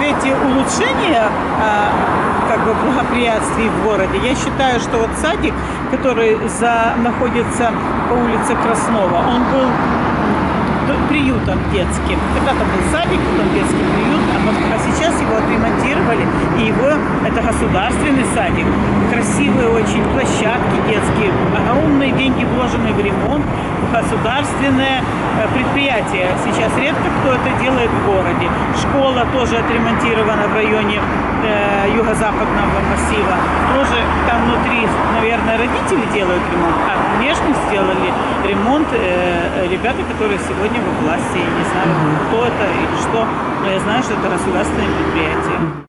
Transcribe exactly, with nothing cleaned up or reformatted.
свете улучшения как бы благоприятствий в городе, я считаю, что вот садик, который за, находится по улице Краснова, он был приютом детским. Когда-то был садик, потом детский приют, а сейчас его отремонтировали, и его, это государственный садик. Красивые очень площадки детские, огромные деньги вложены в ремонт, государственное предприятие. Сейчас редко кто это делает в городе. Школа тоже отремонтирована в районе э, юго-западного массива. Тоже там внутри, наверное, родители делают ремонт, а внешне сделали ремонт э, ребята, которые сегодня во власти. Я не знаю, кто это или что, но я знаю, что это государственное предприятие.